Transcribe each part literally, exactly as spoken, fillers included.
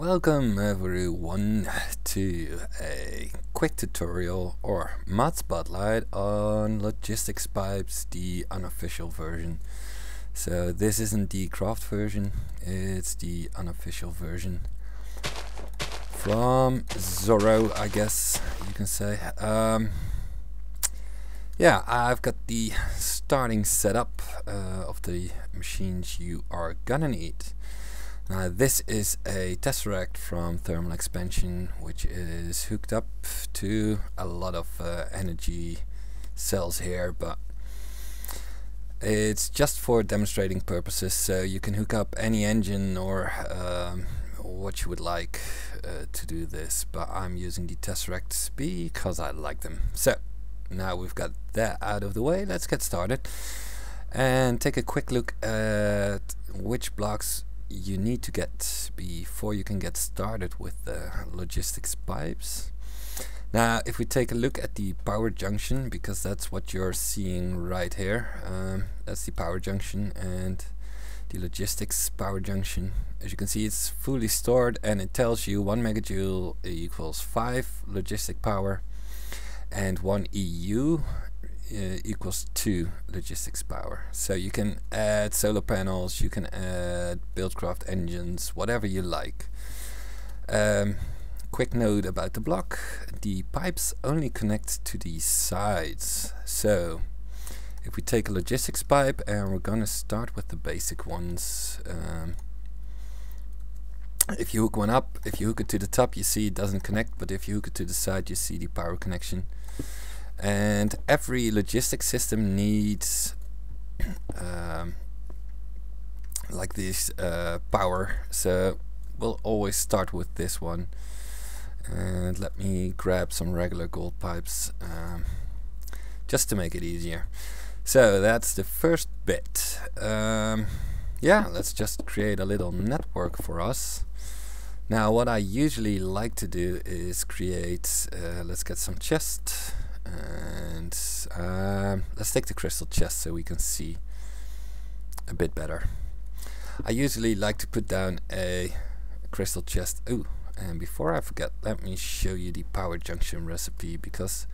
Welcome everyone to a quick tutorial or mod spotlight on Logistics Pipes, the unofficial version. So this isn't the craft version, it's the unofficial version from Zorro, I guess you can say. Um, yeah, I've got the starting setup uh, of the machines you are gonna need. Uh, this is a tesseract from thermal expansion, which is hooked up to a lot of uh, energy cells here, but it's just for demonstrating purposes, so you can hook up any engine or um, what you would like uh, to do this, but I'm using the tesseracts because I like them. So now we've got that out of the way, let's get started and take a quick look at which blocks you need to get before you can get started with the logistics pipes. Now if we take a look at the power junction, because that's what you're seeing right here, um, that's the power junction and the logistics power junction. As you can see, it's fully stored and it tells you one megajoule equals five logistic power and one E U Uh, equals two logistics power. So you can add solar panels, you can add Buildcraft engines, whatever you like. Um, quick note about the block: the pipes only connect to the sides. So if we take a logistics pipe, and we're gonna start with the basic ones. Um, if you hook one up, if you hook it to the top, you see it doesn't connect, but if you hook it to the side, you see the power connection. And every logistics system needs um, like this uh, power, so we'll always start with this one. And let me grab some regular gold pipes um, just to make it easier. So that's the first bit. Um, yeah, let's just create a little network for us. Now what I usually like to do is create, uh, let's get some chests. And um, let's take the crystal chest so we can see a bit better. I usually like to put down a crystal chest. Ooh, and before I forget, let me show you the power junction recipe, because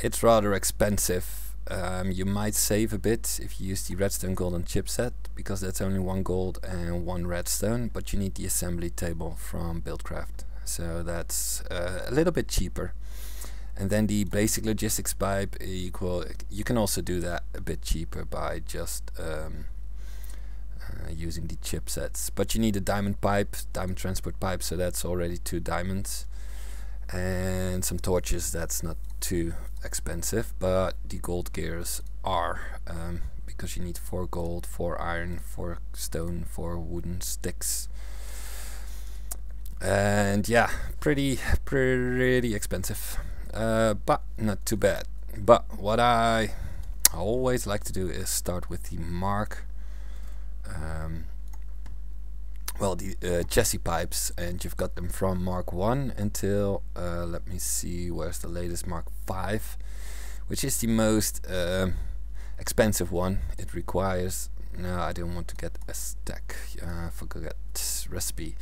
it's rather expensive. Um, you might save a bit if you use the redstone golden chipset, because that's only one gold and one redstone, but you need the assembly table from Buildcraft, so that's uh, a little bit cheaper. And then the basic logistics pipe equal, you can also do that a bit cheaper by just um, uh, using the chipsets. But you need a diamond pipe, diamond transport pipe, so that's already two diamonds. And some torches, that's not too expensive, but the gold gears are, um, because you need four gold, four iron, four stone, four wooden sticks. And yeah, pretty, pretty expensive. Uh, but not too bad. But what I always like to do is start with the mark, um, well, the uh, chassis pipes, and you've got them from mark one until, uh, let me see, where's the latest mark five, which is the most um, expensive one. It requires, no, I don't want to get a stack, uh, forgot recipe.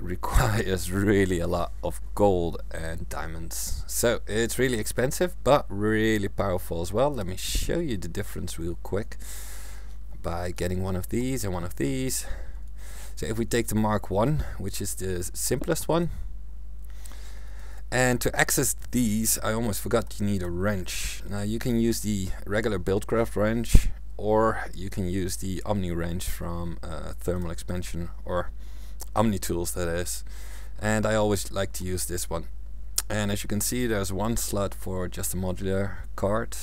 Requires really a lot of gold and diamonds, so it's really expensive but really powerful as well. Let me show you the difference real quick by getting one of these and one of these. So if we take the mark one, which is the simplest one, and to access these, I almost forgot, you need a wrench. Now you can use the regular Buildcraft wrench, or you can use the Omni wrench from uh, Thermal Expansion, or Omni tools, that is. And I always like to use this one, and as you can see, there's one slot for just a modular card.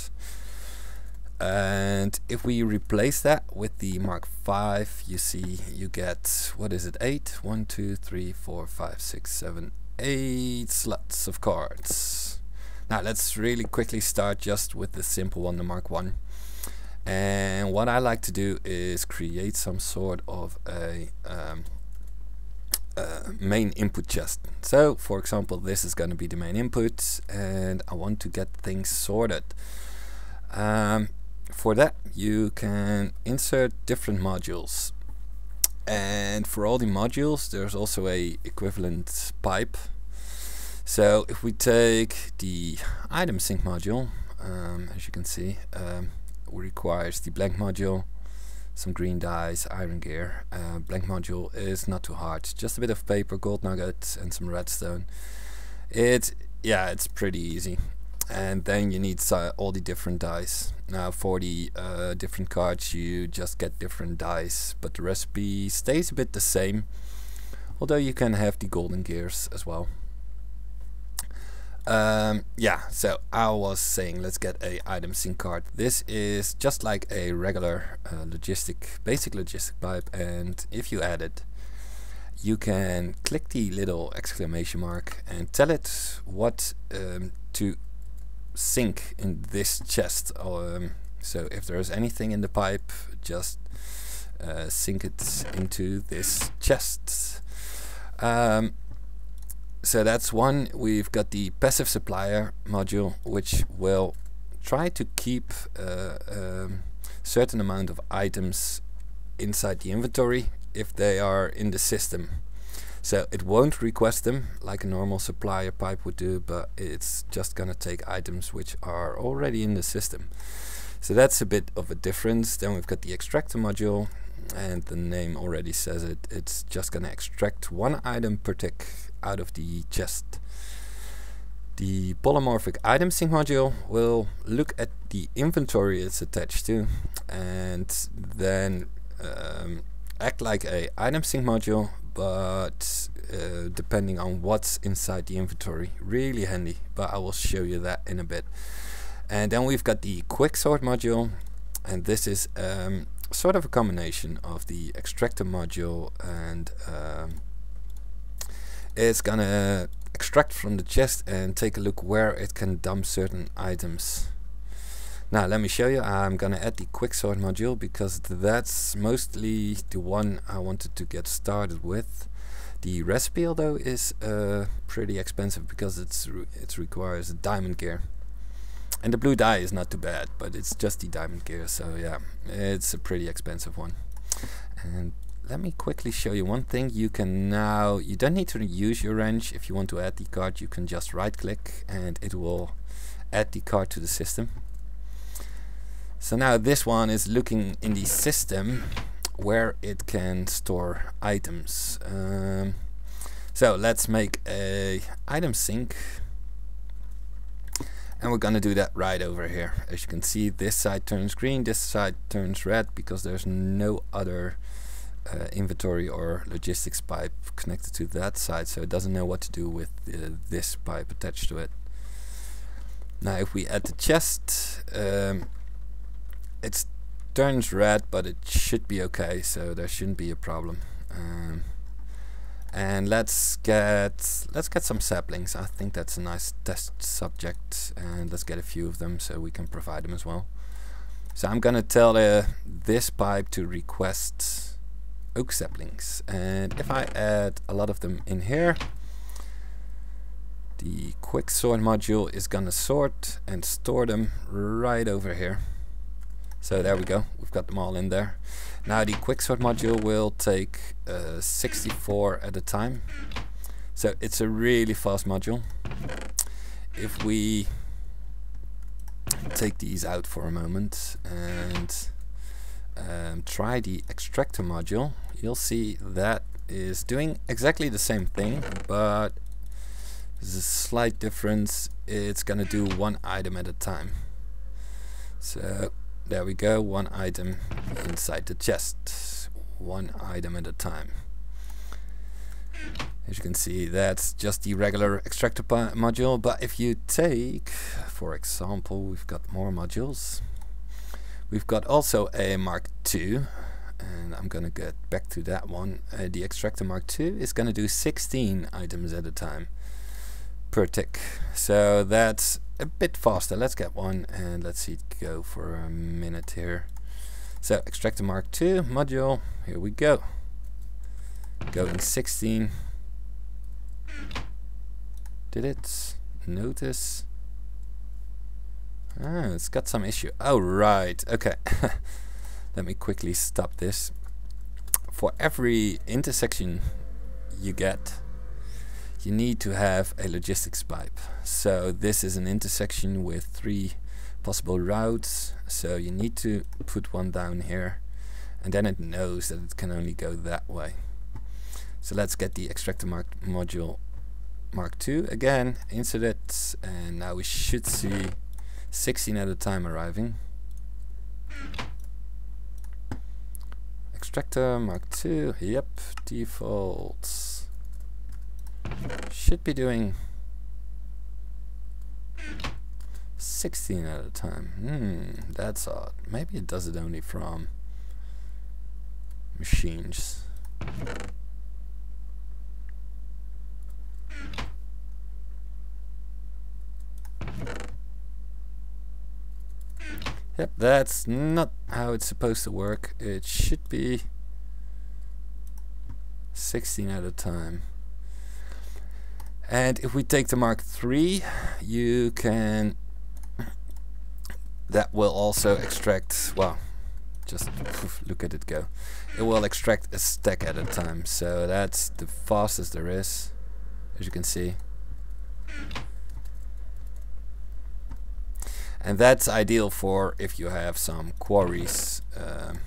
And if we replace that with the mark five, you see you get, what is it, eight, one, two, three, four, five, six, seven, eight slots of cards. Now let's really quickly start just with the simple one, the mark one. And what I like to do is create some sort of a um, Uh, main input chest. So for example, this is going to be the main input, and I want to get things sorted. Um, for that you can insert different modules, And for all the modules there's also a equivalent pipe. So if we take the item sync module, um, as you can see, um, it requires the blank module, some green dyes, iron gear. Uh, blank module is not too hard, just a bit of paper, gold nuggets and some redstone. It's, yeah, it's pretty easy. And then you need uh, all the different dyes. Now for the uh, different cards you just get different dyes, but the recipe stays a bit the same, although you can have the golden gears as well. Um, yeah, so I was saying let's get a item sync card. This is just like a regular uh, logistic, basic logistic pipe, and if you add it you can click the little exclamation mark and tell it what um, to sync in this chest. Um, so if there is anything in the pipe, just uh, sync it into this chest. Um, so that's one. We've got the passive supplier module, which will try to keep a uh, um, certain amount of items inside the inventory if they are in the system. So it won't request them like a normal supplier pipe would do, but it's just gonna take items which are already in the system. So that's a bit of a difference. Then we've got the extractor module, and the name already says it. It's just gonna extract one item per tick out of the chest. The polymorphic item sync module will look at the inventory it's attached to, and then um, act like a item sync module, but uh, depending on what's inside the inventory. Really handy, but I will show you that in a bit. And then we've got the quick sort module, and this is um, sort of a combination of the extractor module, and um, it's gonna extract from the chest and take a look where it can dump certain items. Now let me show you. I'm gonna add the quicksort module because that's mostly the one I wanted to get started with. The recipe although is uh, pretty expensive because it's re it requires a diamond gear, and the blue dye is not too bad, but it's just the diamond gear, so yeah, it's a pretty expensive one. And let me quickly show you one thing. You can now, you don't need to use your wrench. If you want to add the card you can just right click and it will add the card to the system. So now this one is looking in the system where it can store items. Um, so let's make a item sync, and we're gonna do that right over here. As you can see, this side turns green, this side turns red, because there's no other uh, inventory or logistics pipe connected to that side, so it doesn't know what to do with uh, this pipe attached to it. Now if we add the chest, um, it turns red, but it should be okay, so there shouldn't be a problem. Um, and let's get let's get some saplings. I think that's a nice test subject, and let's get a few of them so we can provide them as well. So I'm gonna tell uh, this pipe to request oak saplings, and if I add a lot of them in here, the quick sort module is gonna sort and store them right over here. So there we go, we've got them all in there. Now the quicksort module will take uh, sixty-four at a time, so it's a really fast module. If we take these out for a moment and um, try the extractor module, you'll see that is doing exactly the same thing, but there's a slight difference. It's gonna do one item at a time. So there we go, one item inside the chest, one item at a time. As you can see, that's just the regular extractor module, but if you take, for example, we've got more modules. We've got also a Mark two, and I'm gonna get back to that one. Uh, the extractor Mark two is gonna do sixteen items at a time per tick, so that's a bit faster. Let's get one and let's see it go for a minute here. So extractor Mark two module, here we go, going sixteen. Did it notice? Ah, it's got some issue. Oh right, okay. Let me quickly stop this. for every intersection you get, you need to have a logistics pipe. So this is an intersection with three possible routes, so you need to put one down here, and then it knows that it can only go that way. So let's get the extractor mark module mark two again, insert it, and now we should see sixteen at a time arriving. Extractor mark two, yep, defaults should be doing sixteen at a time. Hmm, that's odd. Maybe it does it only from machines. Yep, that's not how it's supposed to work. It should be sixteen at a time. And if we take the mark three, you can, that will also extract, well, just poof, look at it go. It will extract a stack at a time, so that's the fastest there is, as you can see. And that's ideal for if you have some quarries um,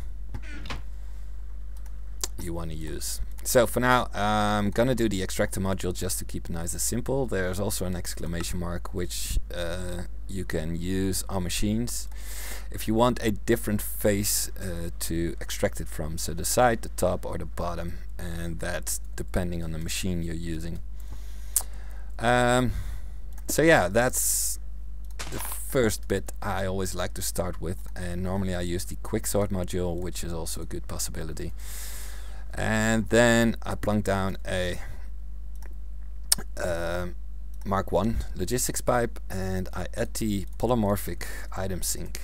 you want to use. So for now, I'm gonna do the extractor module just to keep it nice and simple. There's also an exclamation mark which uh, you can use on machines if you want a different face uh, to extract it from. So the side, the top or the bottom, and that's depending on the machine you're using. Um, so yeah, that's the first bit I always like to start with, and normally I use the quick sort module, which is also a good possibility. And then I plunk down a uh, mark one logistics pipe, and I add the polymorphic item sink,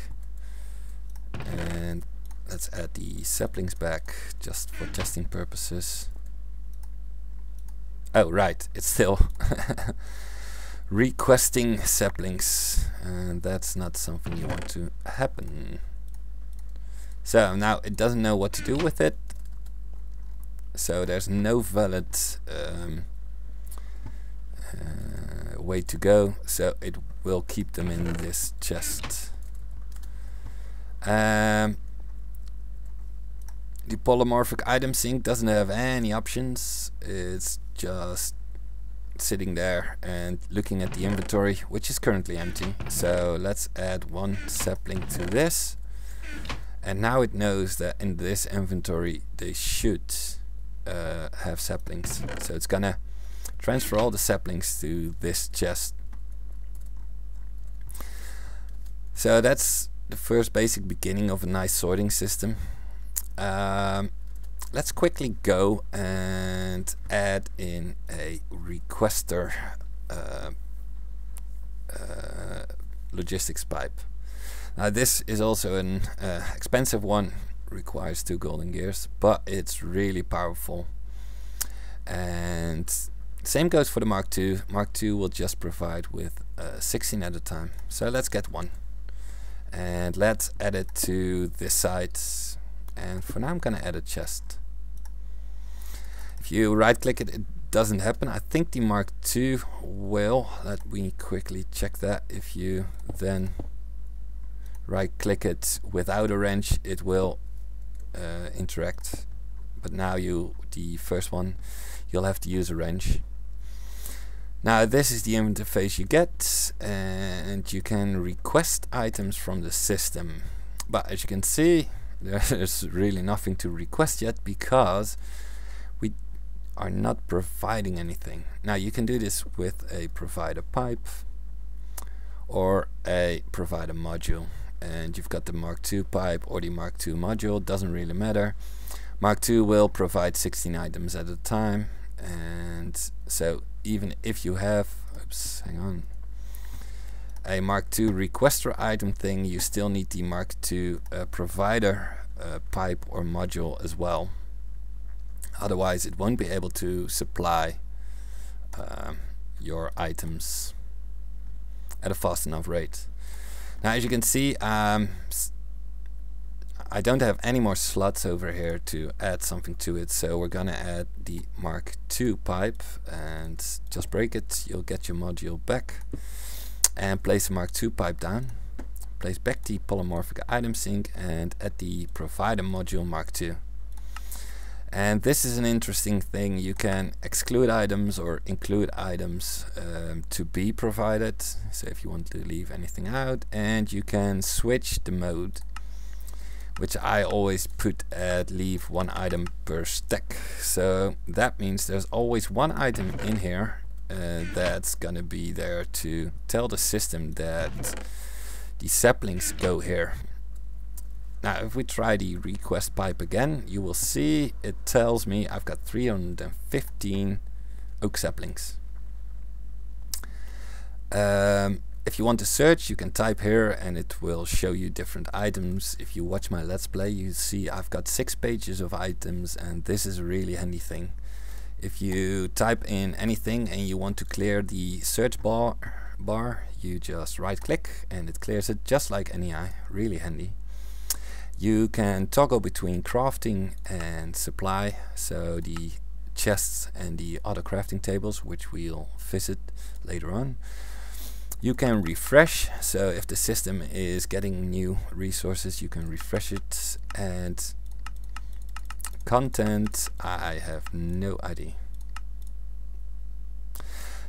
and let's add the saplings back just for testing purposes. Oh right, it's still requesting saplings, and that's not something you want to happen. So now it doesn't know what to do with it. So there's no valid um, uh, way to go, so it will keep them in this chest. Um, the polymorphic item sink doesn't have any options, it's just sitting there and looking at the inventory, which is currently empty. So let's add one sapling to this, and now it knows that in this inventory they should Uh, have saplings, so it's gonna transfer all the saplings to this chest. So that's the first basic beginning of a nice sorting system. Um, let's quickly go and add in a requester uh, uh, logistics pipe. Now this is also an uh, expensive one, requires two golden gears, but it's really powerful. And same goes for the mark two. Mark two will just provide with uh, sixteen at a time. So let's get one, and let's add it to this side. And for now I'm gonna add a chest. If you right click it, it doesn't happen. I think the mark two will. Let me quickly check that. If you then right click it without a wrench, it will Uh, interact, but now you, the first one, you'll have to use a wrench. Now this is the interface you get, and you can request items from the system, but as you can see there's really nothing to request yet because we are not providing anything. Now you can do this with a provider pipe or a provider module, and you've got the mark two pipe or the mark two module, doesn't really matter. Mark two will provide sixteen items at a time, and so even if you have, oops, hang on, a mark two requester item thing, you still need the mark two uh, provider uh, pipe or module as well, otherwise it won't be able to supply um, your items at a fast enough rate. Now as you can see, um, I don't have any more slots over here to add something to it, so we're gonna add the Mark two pipe and just break it. You'll get your module back, and place the Mark two pipe down. Place back the polymorphic item sink and add the provider module Mark two. And this is an interesting thing. You can exclude items or include items um, to be provided, so if you want to leave anything out, and you can switch the mode, which I always put at leave one item per stack. So that means there's always one item in here uh, that's gonna be there to tell the system that the saplings go here. Now if we try the request pipe again, you will see it tells me I've got three hundred fifteen oak saplings. Um, if you want to search, you can type here and it will show you different items. If you watch my Let's Play, you see I've got six pages of items, and this is a really handy thing. If you type in anything and you want to clear the search bar, bar you just right click and it clears it, just like N E I. Really handy. You can toggle between crafting and supply, so the chests and the other crafting tables, which we'll visit later on. You can refresh, so if the system is getting new resources, you can refresh it. And content, I have no idea.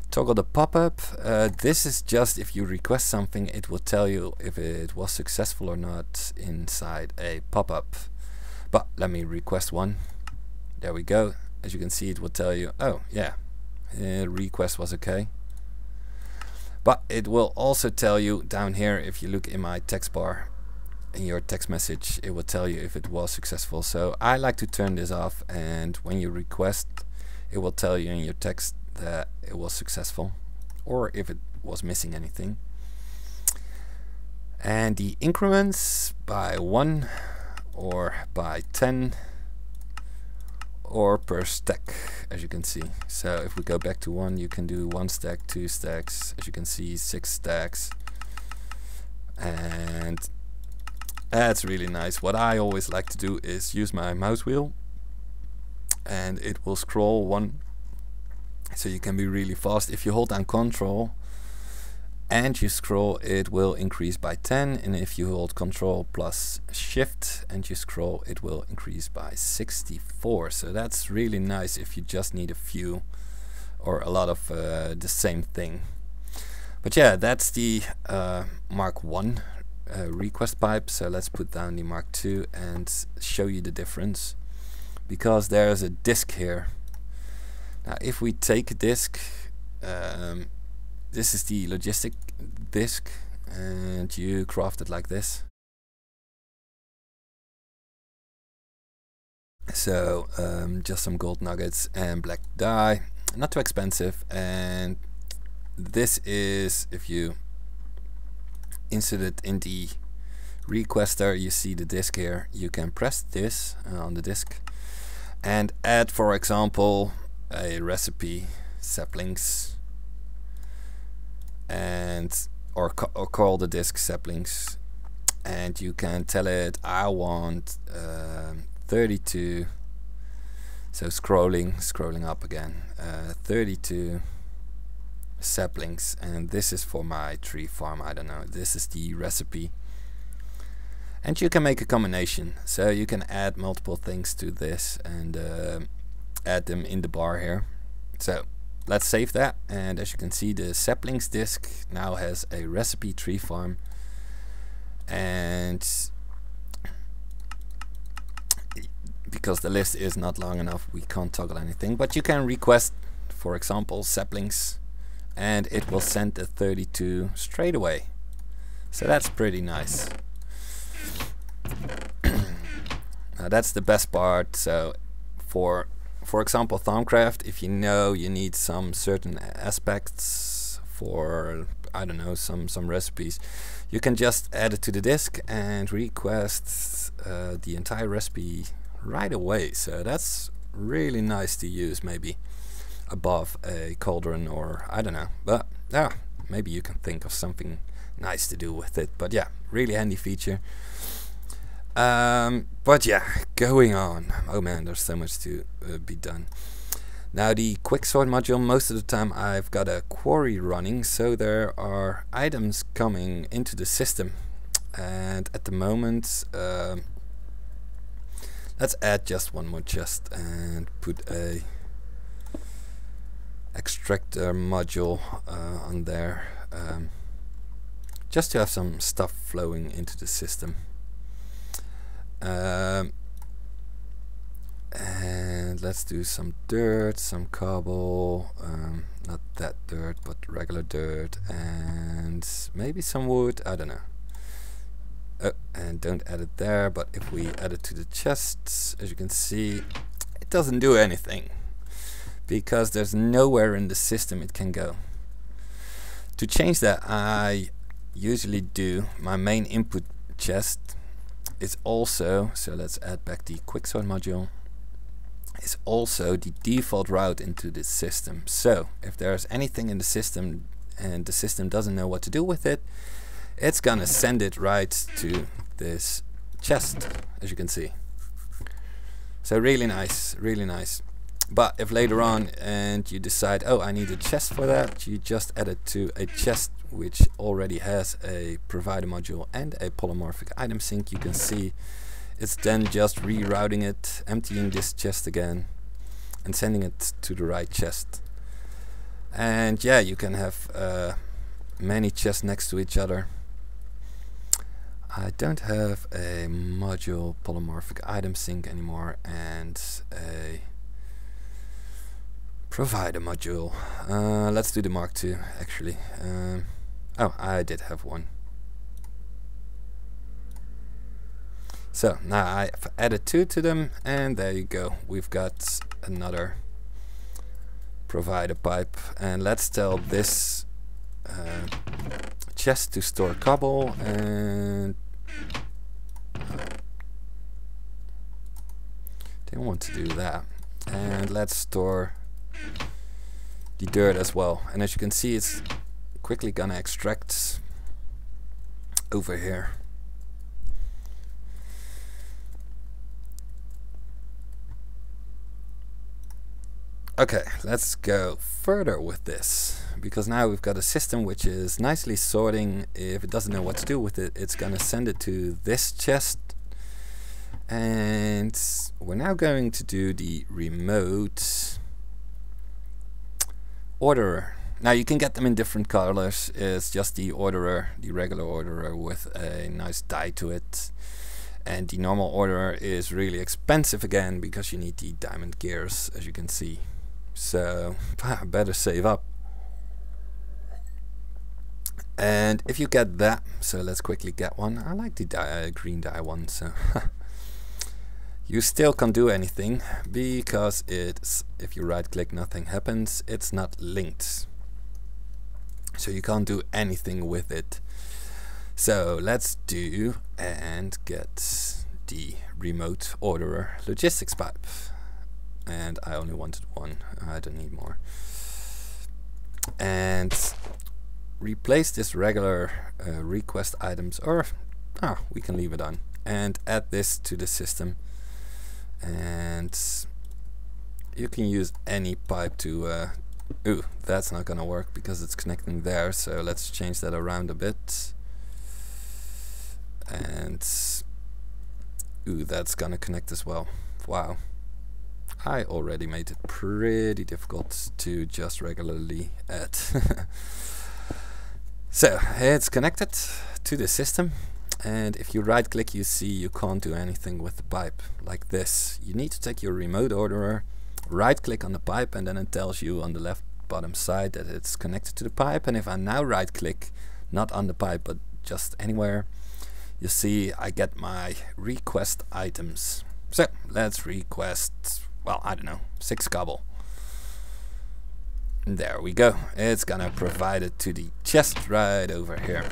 Toggle the pop-up. Uh, this is just if you request something, it will tell you if it was successful or not inside a pop-up. But let me request one. There we go. As you can see, it will tell you, oh yeah, uh, request was okay. But it will also tell you down here, if you look in my text bar, in your text message, it will tell you if it was successful. So I like to turn this off, and when you request, it will tell you in your text that it was successful or if it was missing anything. And the increments by one or by ten or per stack, as you can see. So if we go back to one, you can do one stack, two stacks, as you can see, six stacks, and that's really nice. What I always like to do is use my mouse wheel and it will scroll one, so you can be really fast. If you hold down Control and you scroll, it will increase by ten, and if you hold Control plus Shift and you scroll, it will increase by sixty-four. So that's really nice if you just need a few or a lot of uh, the same thing. But yeah, that's the uh, Mark one uh, request pipe. So let's put down the Mark two and show you the difference, because there's a disk here. Now if we take a disk, um, this is the logistic disk, and you craft it like this. So um, just some gold nuggets and black dye, not too expensive. And this is, if you insert it in the requester, you see the disk here. You can press this uh, on the disk and add, for example, a recipe, saplings, and or, or call the disk saplings, and you can tell it I want um, thirty-two. So scrolling, scrolling up again, uh, thirty-two saplings, and this is for my tree farm. I don't know. This is the recipe, and you can make a combination. So you can add multiple things to this, and. Uh, add them in the bar here. So let's save that, and as you can see, the saplings disk now has a recipe tree farm, and because the list is not long enough, we can't toggle anything, but you can request, for example, saplings, and it will send the thirty-two straight away. So that's pretty nice. Now that's the best part. So for For example, Thaumcraft, if you know you need some certain aspects for, I don't know, some, some recipes, you can just add it to the disk and request uh, the entire recipe right away. So that's really nice to use, maybe above a cauldron or I don't know. But yeah, maybe you can think of something nice to do with it. But yeah, really handy feature. Um, but yeah, going on. Oh man, there's so much to uh, be done. Now the quicksort module, most of the time I've got a quarry running, so there are items coming into the system. And at the moment, um, let's add just one more chest and put a extractor module uh, on there, um, just to have some stuff flowing into the system. Um, and let's do some dirt, some cobble, um, not that dirt but regular dirt, and maybe some wood, I don't know. Oh, and don't add it there, but if we add it to the chests, as you can see, it doesn't do anything because there's nowhere in the system it can go. To change that, I usually do my main input chest. It's also, so let's add back the quicksort module, is also the default route into this system. So if there's anything in the system and the system doesn't know what to do with it, it's gonna send it right to this chest, as you can see. So really nice, really nice. But if later on and you decide, oh, I need a chest for that, you just add it to a chest which already has a provider module and a polymorphic item sink. You can see it's then just rerouting it, emptying this chest again and sending it to the right chest. And yeah, you can have uh, many chests next to each other. I don't have a module polymorphic item sink anymore and a provider module. Uh, let's do the Mark two actually. Um, oh, I did have one. So now I've added two to them, and there you go. We've got another provider pipe. And let's tell this uh, chest to store cobble and. Uh, didn't want to do that. And let's store the dirt as well, and as you can see, it's quickly gonna extract over here. Okay, let's go further with this, because now we've got a system which is nicely sorting. If it doesn't know what to do with it, it's gonna send it to this chest. And we're now going to do the remote orderer. Now you can get them in different colors. It's just the orderer, the regular orderer with a nice dye to it, and the normal orderer is really expensive again because you need the diamond gears, as you can see. So better save up. And if you get that, so let's quickly get one. I like the dye, uh, green dye one. So you still can't do anything because it's, if you right click, nothing happens. It's not linked, so you can't do anything with it. So let's do and get the remote orderer logistics pipe, and I only wanted one, I don't need more. And replace this regular uh, request items, or ah, we can leave it on, and add this to the system. And you can use any pipe to uh, ooh, that's not gonna work because it's connecting there, so let's change that around a bit. And ooh, that's gonna connect as well. Wow, I already made it pretty difficult to just regularly add. So it's connected to the system. And if you right click, you see you can't do anything with the pipe like this. You need to take your remote orderer, right click on the pipe, and then it tells you on the left bottom side that it's connected to the pipe. And if I now right click, not on the pipe but just anywhere, you see I get my request items. So let's request, well, I don't know, six cobble. And there we go. It's gonna provide it to the chest right over here.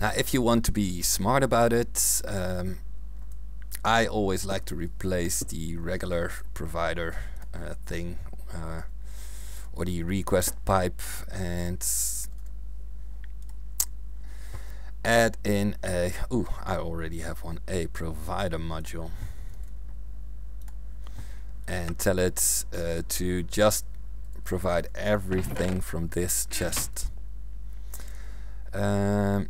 Now if you want to be smart about it, um, I always like to replace the regular provider uh, thing uh, or the request pipe and add in a, ooh, I already have one, a provider module, and tell it uh, to just provide everything from this chest. Um,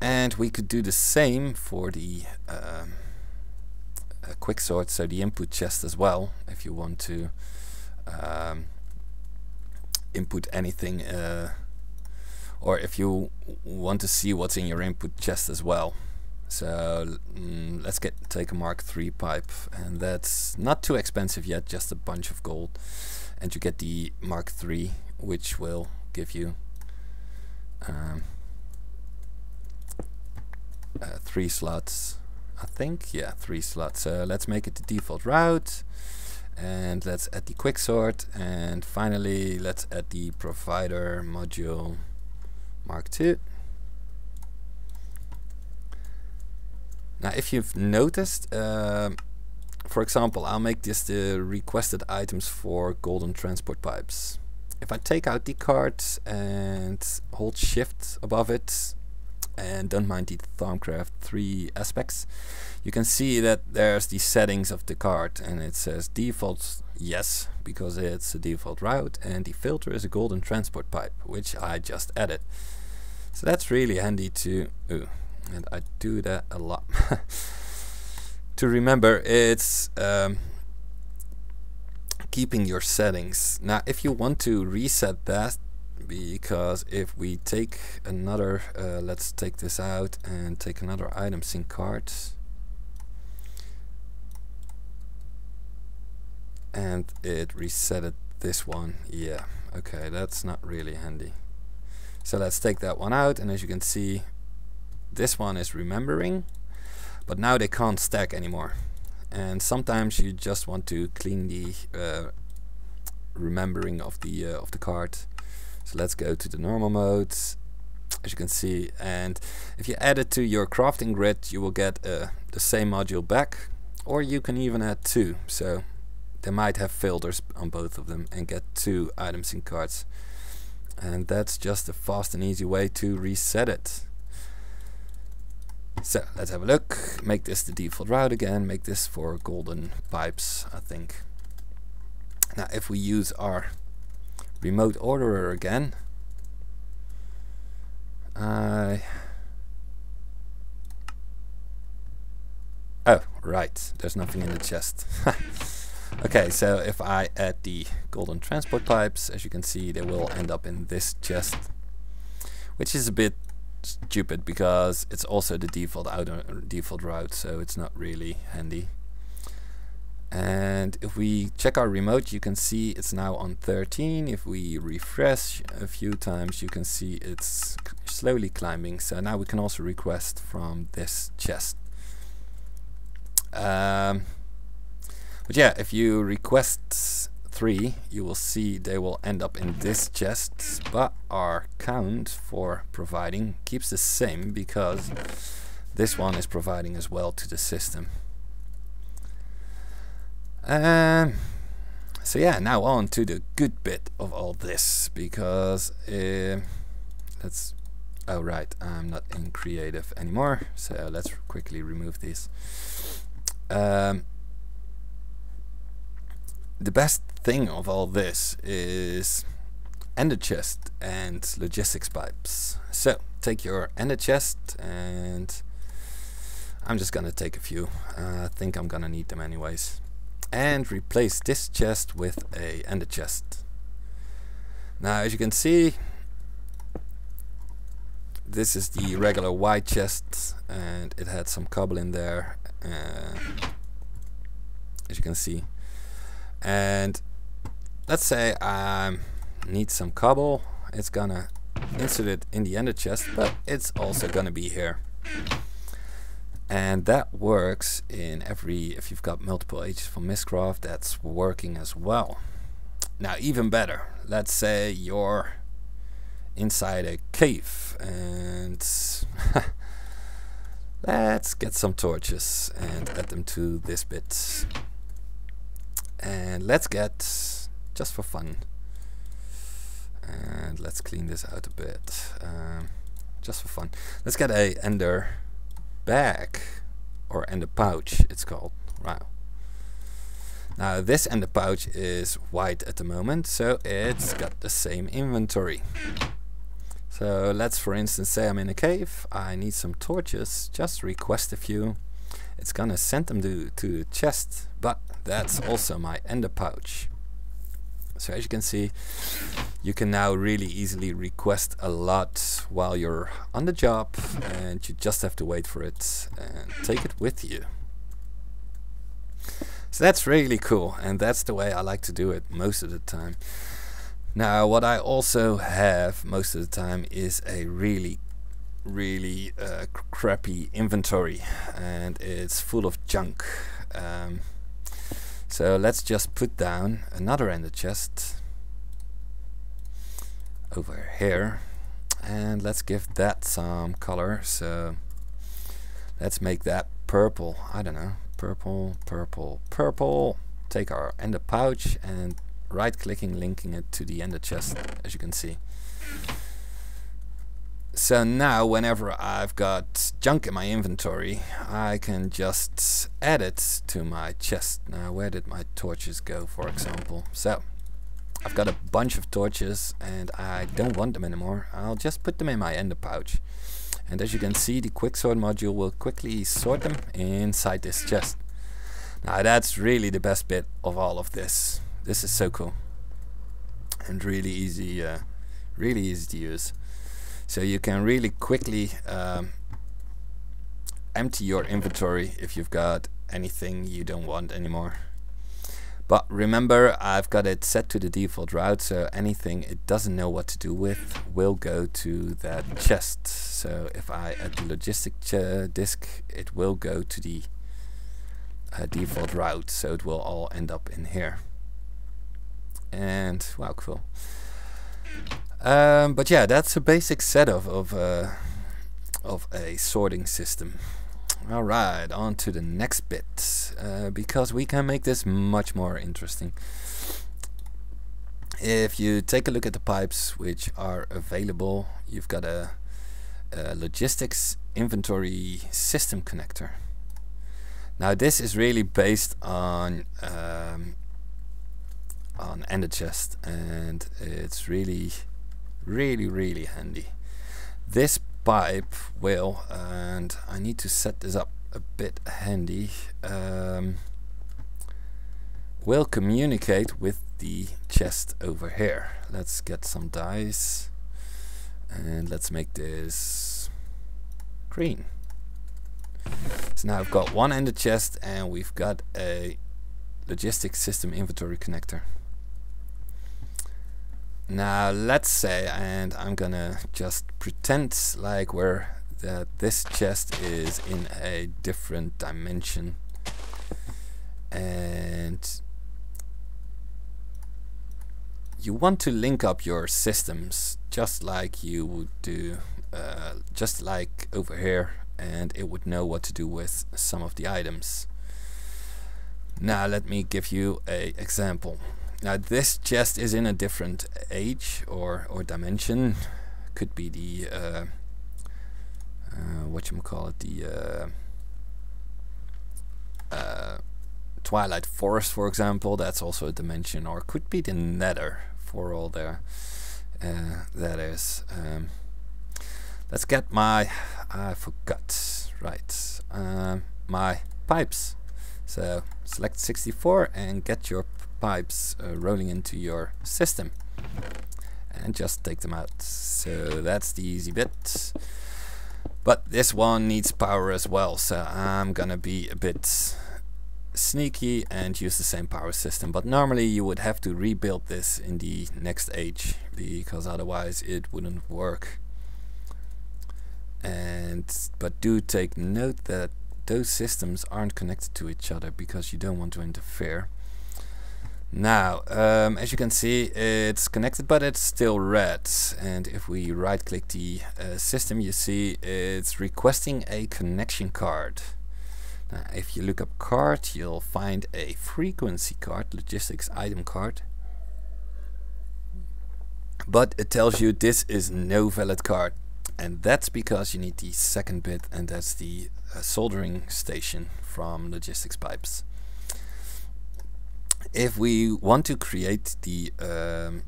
and we could do the same for the um, uh, quick sort, so the input chest as well, if you want to um, input anything, uh, or if you want to see what's in your input chest as well. So mm, let's get take a Mark three pipe, and that's not too expensive yet, just a bunch of gold, and you get the Mark three, which will give you um, uh, three slots, I think. Yeah, three slots. So let's make it the default route, and let's add the quick sort, and finally let's add the provider module Mark two. Now, if you've noticed, uh, for example, I'll make this the requested items for golden transport pipes. If I take out the card and hold shift above it, and don't mind the Thaumcraft three aspects, you can see that there's the settings of the card, and it says default yes, because it's a default route, and the filter is a golden transport pipe, which I just added. So that's really handy to... Ooh. And I do that a lot. To remember, it's um, keeping your settings. Now, if you want to reset that, because if we take another, uh, let's take this out and take another item sync card, and it resetted this one. Yeah, okay, that's not really handy. So let's take that one out, and as you can see, this one is remembering, but now they can't stack anymore. And sometimes you just want to clean the uh, remembering of the uh, of the card. So let's go to the normal mode, as you can see. And if you add it to your crafting grid, you will get uh, the same module back, or you can even add two. So they might have filters on both of them and get two items in cards. And that's just a fast and easy way to reset it. So let's have a look, make this the default route again, make this for golden pipes, I think. Now if we use our remote orderer again, I oh right, there's nothing in the chest. Okay, so if I add the golden transport pipes, as you can see, they will end up in this chest, which is a bit stupid because it's also the default outer default route, so it's not really handy. And if we check our remote, you can see it's now on thirteen. If we refresh a few times, you can see it's slowly climbing. So now we can also request from this chest. Um, but yeah, if you request three, you will see they will end up in this chest, but our count for providing keeps the same because this one is providing as well to the system. Um, so yeah, now on to the good bit of all this, because uh, let's oh right, I'm not in creative anymore, so let's quickly remove these. Um, the best thing of all this is ender chest and logistics pipes. So take your ender chest, and I'm just gonna take a few, uh, I think I'm gonna need them anyways, and replace this chest with a ender chest. Now as you can see, this is the regular white chest, and it had some cobble in there, uh, as you can see. And let's say I um, need some cobble, it's gonna insert it in the ender chest, but it's also gonna be here. And that works in every, if you've got multiple ages for Mistcraft, that's working as well. Now even better, let's say you're inside a cave, and let's get some torches and add them to this bit. And let's get, just for fun, and let's clean this out a bit. Um, just for fun. Let's get a ender bag, or ender pouch it's called. Wow. Now this ender pouch is white at the moment, so it's got the same inventory. So let's for instance say I'm in a cave, I need some torches, just request a few. It's gonna send them to, to the chest, but that's also my ender pouch. So as you can see, you can now really easily request a lot while you're on the job, and you just have to wait for it and take it with you. So that's really cool, and that's the way I like to do it most of the time. Now what I also have most of the time is a really really uh, crappy inventory, and it's full of junk. Um, so let's just put down another ender chest over here, and let's give that some color. So let's make that purple. I don't know, purple, purple, purple. Take our ender pouch and right clicking, linking it to the ender chest, as you can see. So now whenever I've got junk in my inventory, I can just add it to my chest. Now where did my torches go, for example? So I've got a bunch of torches and I don't want them anymore. I'll just put them in my ender pouch, and as you can see the quicksort module will quickly sort them inside this chest. Now that's really the best bit of all of this. This is so cool and really easy, uh, really easy to use. So you can really quickly um, empty your inventory if you've got anything you don't want anymore. But remember, I've got it set to the default route, so anything it doesn't know what to do with will go to that chest. So if I add the logistic uh, disk, it will go to the uh, default route, so it will all end up in here. And wow, cool. Um, but yeah, that's a basic setup of, uh, of a sorting system. Alright, on to the next bit, uh, because we can make this much more interesting. If you take a look at the pipes which are available, you've got a, a logistics inventory system connector. Now this is really based on um, on ender chest, and it's really really really handy. This pipe will, and I need to set this up a bit handy, um, will communicate with the chest over here. Let's get some dice and let's make this green. So now I've got one ender chest and we've got a logistics system inventory connector. Now let's say, and I'm gonna just pretend like we're that this chest is in a different dimension, and you want to link up your systems just like you would do, uh, just like over here, and it would know what to do with some of the items. Now let me give you a example. Now this chest is in a different age or, or dimension. Could be the uh, uh, whatchamacallit, the uh, uh, Twilight Forest, for example. That's also a dimension, or could be the Nether, for all there uh, that is. Um, let's get my I forgot right um, my pipes. So select sixty-four and get your pipes uh, rolling into your system, and just take them out. So that's the easy bit, but this one needs power as well, so I'm gonna be a bit sneaky and use the same power system. But normally you would have to rebuild this in the next age, because otherwise it wouldn't work. And but do take note that those systems aren't connected to each other, because you don't want to interfere. Now, um, as you can see, it's connected, but it's still red. And if we right-click the uh, system, you see it's requesting a connection card. Now, if you look up card, you'll find a frequency card, logistics item card. But it tells you this is no valid card. And that's because you need the second bit, and that's the uh, soldering station from Logistics Pipes. If we want to create the um,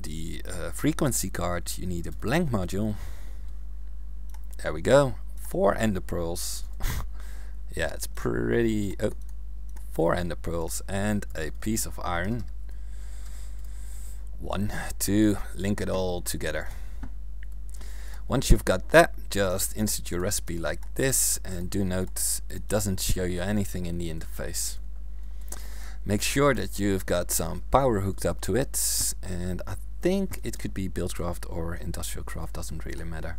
the uh, frequency card, you need a blank module. There we go. Four ender pearls. Yeah, it's pretty. Oh, four ender pearls and a piece of iron. One to link it all together. Once you've got that, just insert your recipe like this, and do note it doesn't show you anything in the interface. Make sure that you've got some power hooked up to it, and I think it could be Buildcraft or Industrial Craft, doesn't really matter.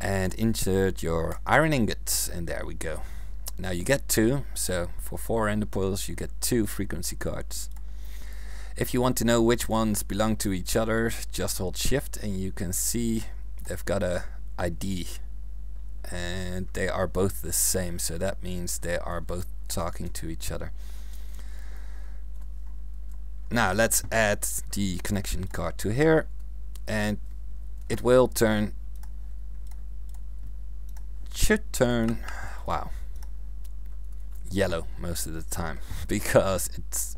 And insert your iron ingots, and there we go. Now you get two, so for four ender pearls you get two frequency cards. If you want to know which ones belong to each other, just hold shift and you can see they've got a I D, and they are both the same, so that means they are both talking to each other. Now let's add the connection card to here, and it will turn should turn wow yellow most of the time, because it's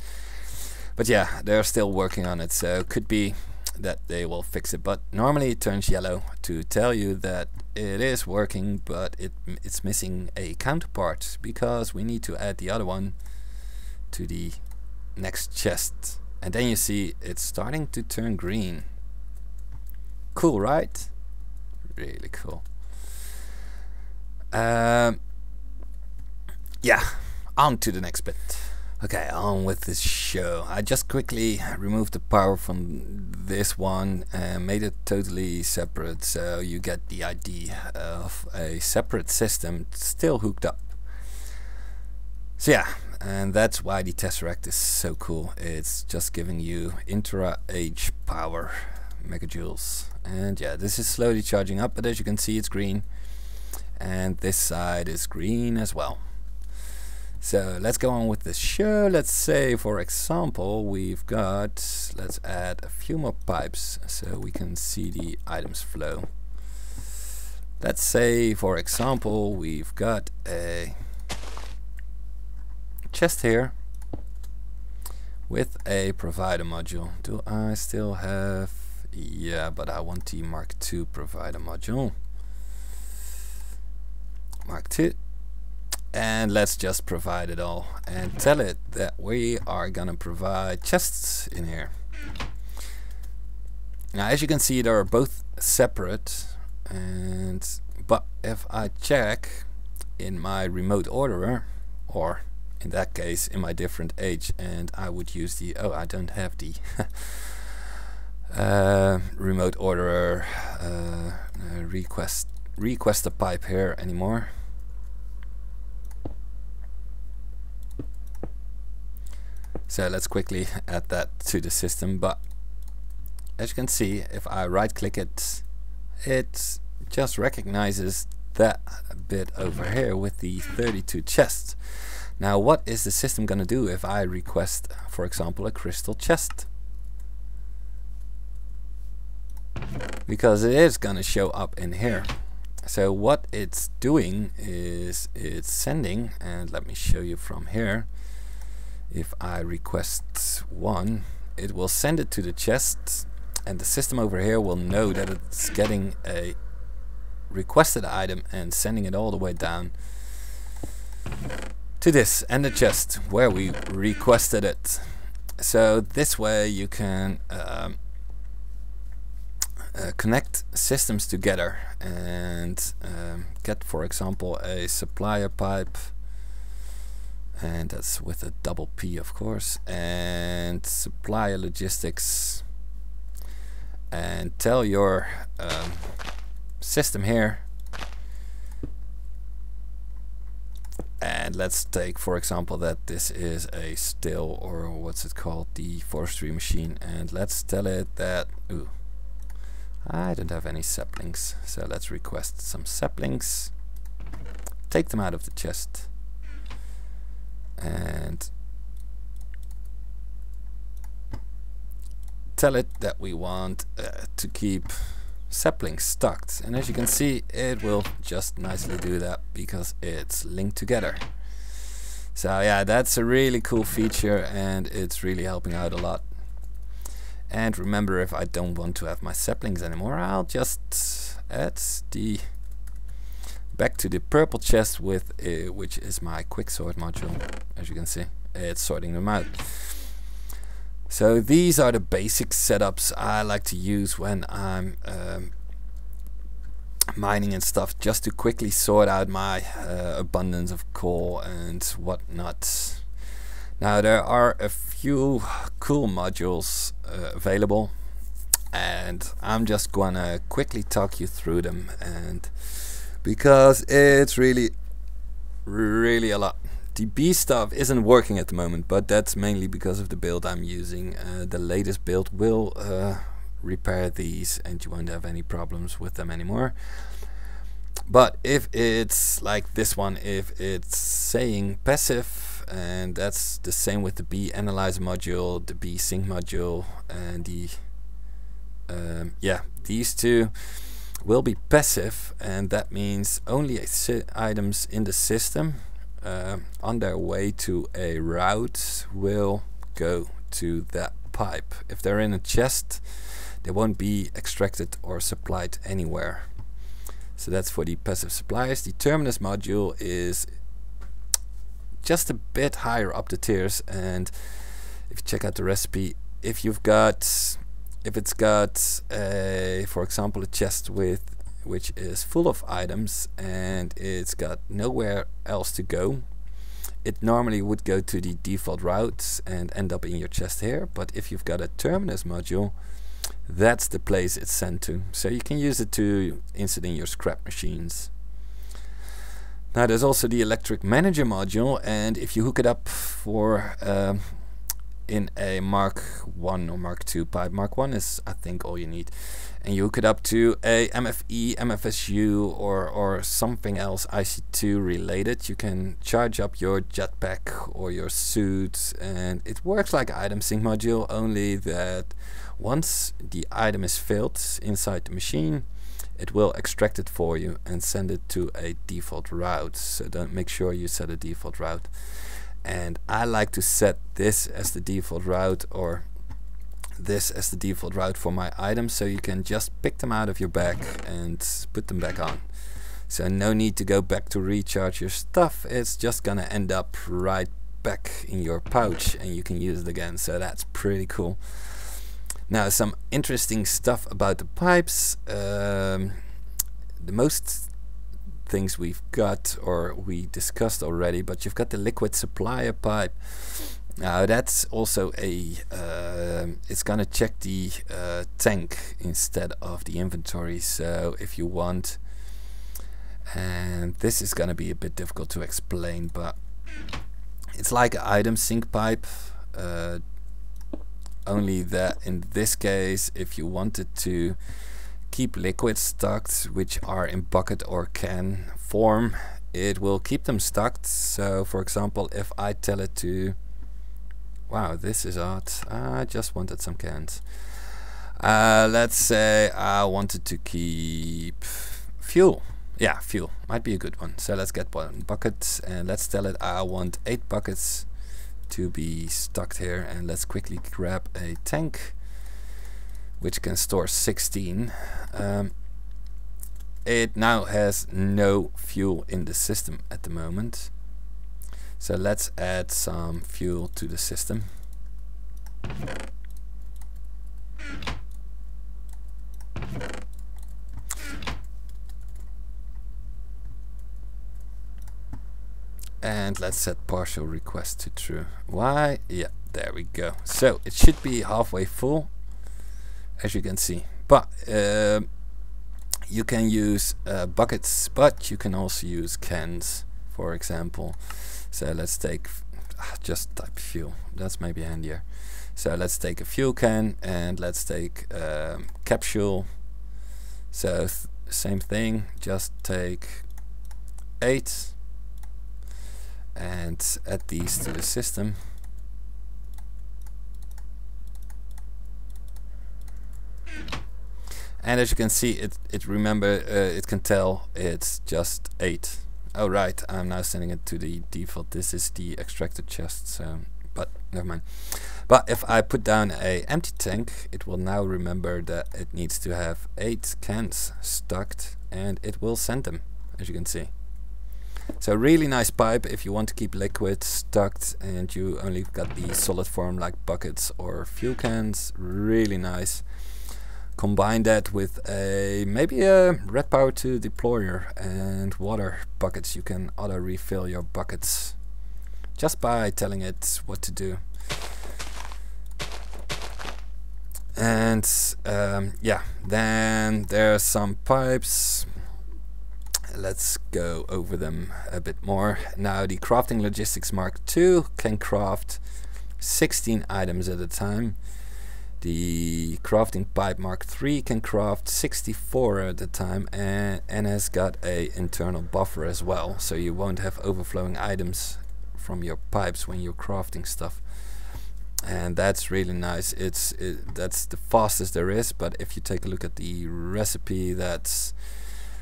but yeah, they're still working on it, so it could be that they will fix it, but normally it turns yellow to tell you that it is working, but it it's missing a counterpart, because we need to add the other one to the next chest. And then you see it's starting to turn green. Cool, right? Really cool. Um, yeah, on to the next bit. Okay, on with this show. I just quickly removed the power from this one and made it totally separate, so you get the idea of a separate system still hooked up. So yeah, and that's why the Tesseract is so cool. It's just giving you intra-age power, megajoules. And yeah, this is slowly charging up, but as you can see it's green. And this side is green as well. So let's go on with the show. Let's say, for example, we've got, let's add a few more pipes so we can see the items flow. Let's say, for example, we've got a chest here with a provider module. Do I still have? Yeah, but I want the Mark two provider module. Mark two, and let's just provide it all and tell it that we are gonna provide chests in here. Now as you can see, they are both separate, and but if I check in my remote orderer, or in that case in my different age, and I would use the oh I don't have the uh, remote orderer uh, uh, request request a pipe here anymore. So let's quickly add that to the system, but as you can see, if I right click it, it just recognizes that bit over here with the thirty-two chests. Now what is the system gonna do if I request, for example, a crystal chest? Because it is gonna show up in here. So what it's doing is it's sending, and let me show you from here. If I request one, it will send it to the chest, and the system over here will know that it's getting a requested item and sending it all the way down to this and the chest where we requested it. So this way you can um, Uh, connect systems together and um, get, for example, a supplier pipe, and that's with a double P of course, and supplier logistics, and tell your um, system here, and let's take for example that this is a still, or what's it called, the forestry machine, and let's tell it that ooh, I don't have any saplings, so let's request some saplings. Take them out of the chest. And tell it that we want uh, to keep saplings tucked, and as you can see it will just nicely do that because it's linked together. So yeah, that's a really cool feature and it's really helping out a lot. And remember, if I don't want to have my saplings anymore, I'll just add the back to the purple chest with uh, which is my quick sort module. As you can see, it's sorting them out. So these are the basic setups I like to use when I'm um, mining and stuff, just to quickly sort out my uh, abundance of coal and whatnot. Now there are a few cool modules uh, available, and I'm just gonna quickly talk you through them, and because it's really, really a lot. The B stuff isn't working at the moment, but that's mainly because of the build I'm using. Uh, the latest build will uh, repair these and you won't have any problems with them anymore. But if it's like this one, if it's saying passive, and that's the same with the B analyzer module, the B sync module, and the um, yeah, these two will be passive, and that means only items in the system Uh, on their way to a route will go to that pipe. If they're in a chest, they won't be extracted or supplied anywhere. So that's for the passive suppliers. The terminus module is just a bit higher up the tiers, and if you check out the recipe, if you've got, if it's got a, for example, a chest with which is full of items and it's got nowhere else to go, it normally would go to the default routes and end up in your chest here. But if you've got a terminus module, that's the place it's sent to, so you can use it to insert in your scrap machines. Now there's also the electric manager module, and if you hook it up for um, in a Mark one or Mark two pipe, Mark one is I think all you need, and you hook it up to a M F E, M F S U or, or something else I C two related, you can charge up your jetpack or your suit, and it works like item sync module, only that once the item is filled inside the machine, it will extract it for you and send it to a default route. So don't, make sure you set a default route. And I like to set this as the default route, or this as the default route for my items, so you can just pick them out of your bag and put them back on. So no need to go back to recharge your stuff, it's just gonna end up right back in your pouch and you can use it again, so that's pretty cool. Now some interesting stuff about the pipes. Um, the most things we've got or we discussed already, but you've got the liquid supplier pipe. Now that's also a uh, it's gonna check the uh, tank instead of the inventory. So if you want, and this is gonna be a bit difficult to explain, but it's like an item sync pipe, uh, only that in this case, if you wanted to keep liquids stocked which are in bucket or can form, it will keep them stocked. So for example, if I tell it to, wow, this is odd, I just wanted some cans, uh, let's say I wanted to keep fuel. Yeah, fuel might be a good one. So let's get one bucket, and let's tell it I want eight buckets to be stocked here, and let's quickly grab a tank which can store sixteen. Um, it now has no fuel in the system at the moment, so let's add some fuel to the system. And let's set partial request to true. Why? Yeah, there we go. So it should be halfway full, as you can see, but uh, you can use uh, buckets, but you can also use cans, for example. So let's take uh, just type fuel, that's maybe handier. So let's take a fuel can, and let's take um, capsule. So th same thing, just take eight and add these to the system. And as you can see, it it remember uh, it can tell it's just eight. Oh right, I'm now sending it to the default. This is the extracted chest, so but never mind. But if I put down a empty tank, it will now remember that it needs to have eight cans stocked, and it will send them, as you can see. So really nice pipe if you want to keep liquids stocked and you only got the solid form like buckets or fuel cans. Really nice. Combine that with a maybe a Red Power two deployer and water buckets. You can auto refill your buckets just by telling it what to do. And um, yeah, then there are some pipes. Let's go over them a bit more. Now the Crafting Logistics Mark two can craft sixteen items at a time. The Crafting Pipe Mark three can craft sixty-four at a time, and, and has got a internal buffer as well, so you won't have overflowing items from your pipes when you're crafting stuff. And that's really nice. It's it, that's the fastest there is, but if you take a look at the recipe, that's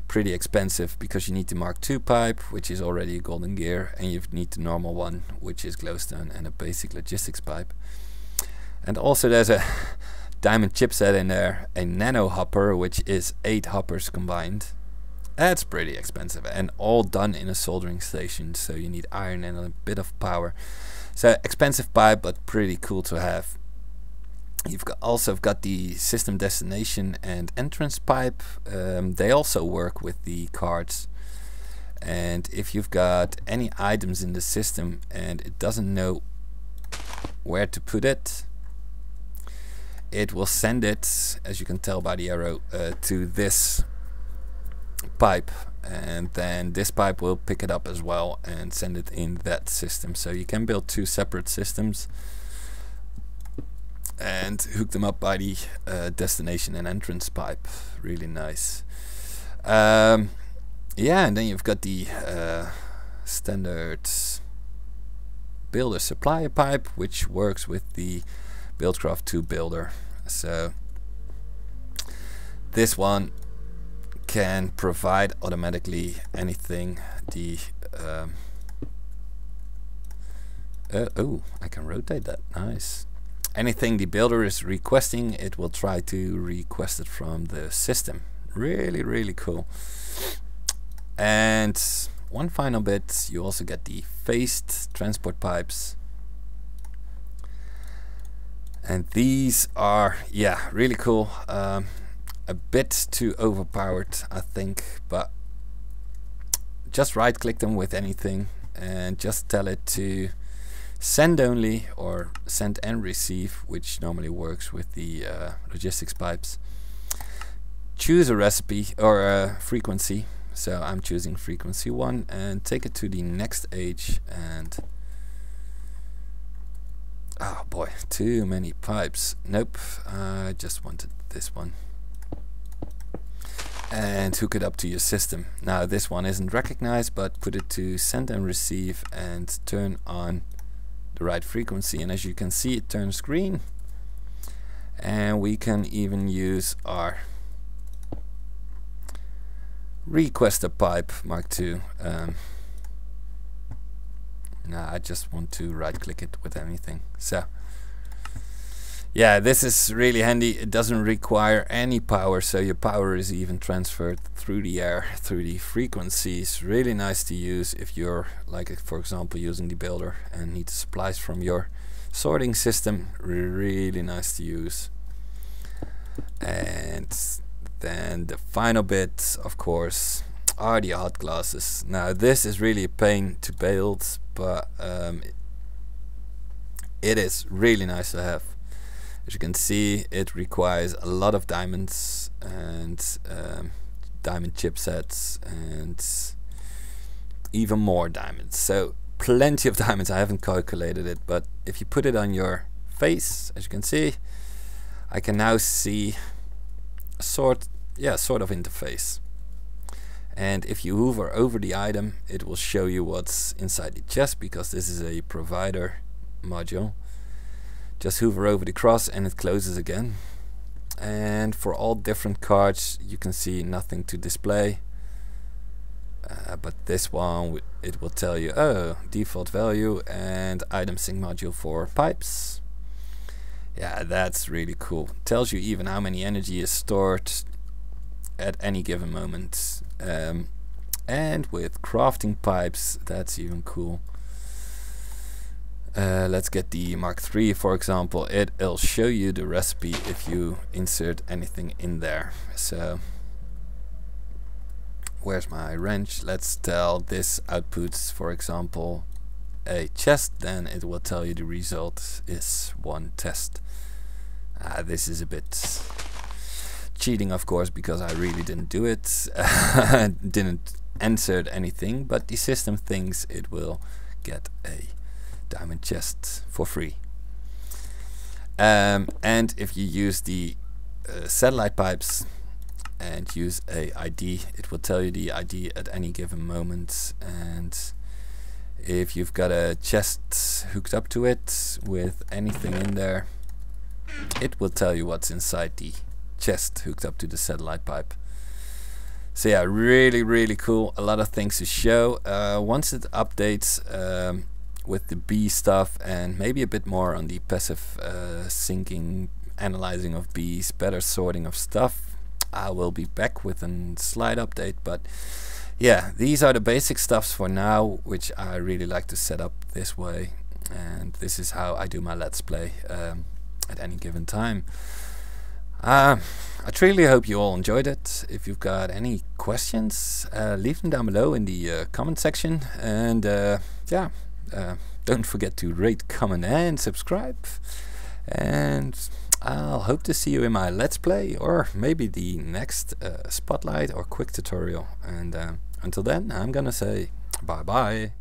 pretty expensive because you need the Mark two pipe, which is already a golden gear, and you need the normal one, which is glowstone, and a basic logistics pipe. And also there's a diamond chipset in there, a nano hopper, which is eight hoppers combined. That's pretty expensive, and all done in a soldering station, so you need iron and a bit of power. So expensive pipe, but pretty cool to have. You've got also got the system destination and entrance pipe. Um, they also work with the cards. And if you've got any items in the system and it doesn't know where to put it, it will send it, as you can tell by the arrow, uh, to this pipe, and then this pipe will pick it up as well and send it in that system. So you can build two separate systems and hook them up by the uh, destination and entrance pipe. Really nice. Um, yeah, and then you've got the uh, standard builder supplier pipe, which works with the Buildcraft two builder. So this one can provide automatically anything the um, uh, oh, I can rotate that. Nice. Anything the builder is requesting, it will try to request it from the system. Really, really cool. And one final bit, you also get the phased transport pipes. And these are, yeah, really cool. Um, a bit too overpowered, I think, but just right click them with anything and just tell it to send only or send and receive, which normally works with the uh, logistics pipes. Choose a recipe or a frequency, so I'm choosing frequency one, and take it to the next age. And oh boy, too many pipes. Nope, I uh, just wanted this one. And hook it up to your system. Now this one isn't recognized, but put it to send and receive and turn on the right frequency. And as you can see, it turns green. And we can even use our requester pipe Mark two. Um, No, I just want to right click it with anything. So yeah, this is really handy. It doesn't require any power, so your power is even transferred through the air, through the frequencies. Really nice to use if you're, like for example, using the builder and need supplies from your sorting system. Really nice to use. And then the final bit, of course, are the H U D classes. Now this is really a pain to build, but um, it is really nice to have. As you can see, it requires a lot of diamonds and um, diamond chipsets and even more diamonds. So plenty of diamonds. I haven't calculated it, but if you put it on your face, as you can see, I can now see a sort, yeah, sort of interface. And if you hover over the item, it will show you what's inside the chest, because this is a provider module. Just hover over the cross and it closes again. and for all different cards you can see nothing to display, uh, but this one it will tell you, oh, default value and item sync module for pipes. Yeah, that's really cool. Tells you even how many energy is stored at any given moment. Um, and with crafting pipes, that's even cool. Uh, let's get the Mark three, for example. It'll show you the recipe if you insert anything in there. So, where's my wrench? Let's tell this outputs, for example, a chest, then it will tell you the result is one test. Uh, this is a bit cheating, of course, because I really didn't do it. Didn't answer anything, but the system thinks it will get a diamond chest for free. Um, and if you use the uh, satellite pipes and use a I D, it will tell you the I D at any given moment. And if you've got a chest hooked up to it with anything in there, it will tell you what's inside the chest hooked up to the satellite pipe. So yeah, really really cool, a lot of things to show. Uh, once it updates um, with the bee stuff and maybe a bit more on the passive uh, syncing, analyzing of bees, better sorting of stuff, I will be back with a slide update. But yeah, these are the basic stuffs for now, which I really like to set up this way, and this is how I do my Let's Play um, at any given time. Uh, I truly hope you all enjoyed it. If you've got any questions, uh, leave them down below in the uh, comment section, and uh, yeah, uh, don't forget to rate, comment and subscribe, and I'll hope to see you in my Let's Play or maybe the next uh, spotlight or quick tutorial. And uh, until then, I'm gonna say bye bye.